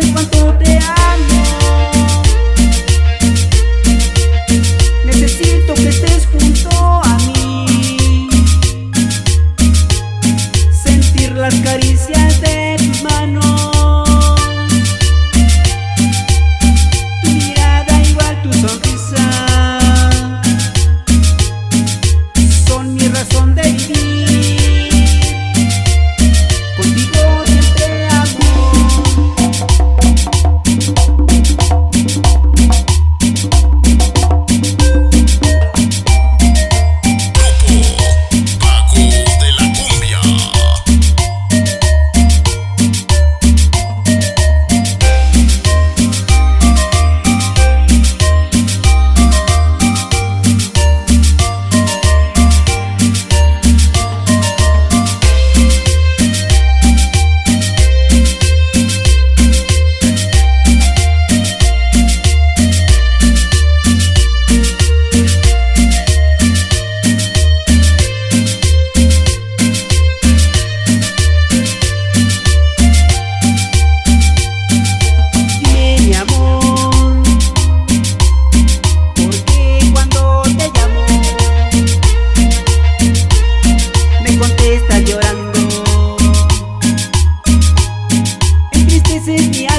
sabes cuánto te amo. Necesito que estés junto a mí, sentir las caricias de tus manos, tu mirada igual tu sonrisa, son mi razón de vivir. This is the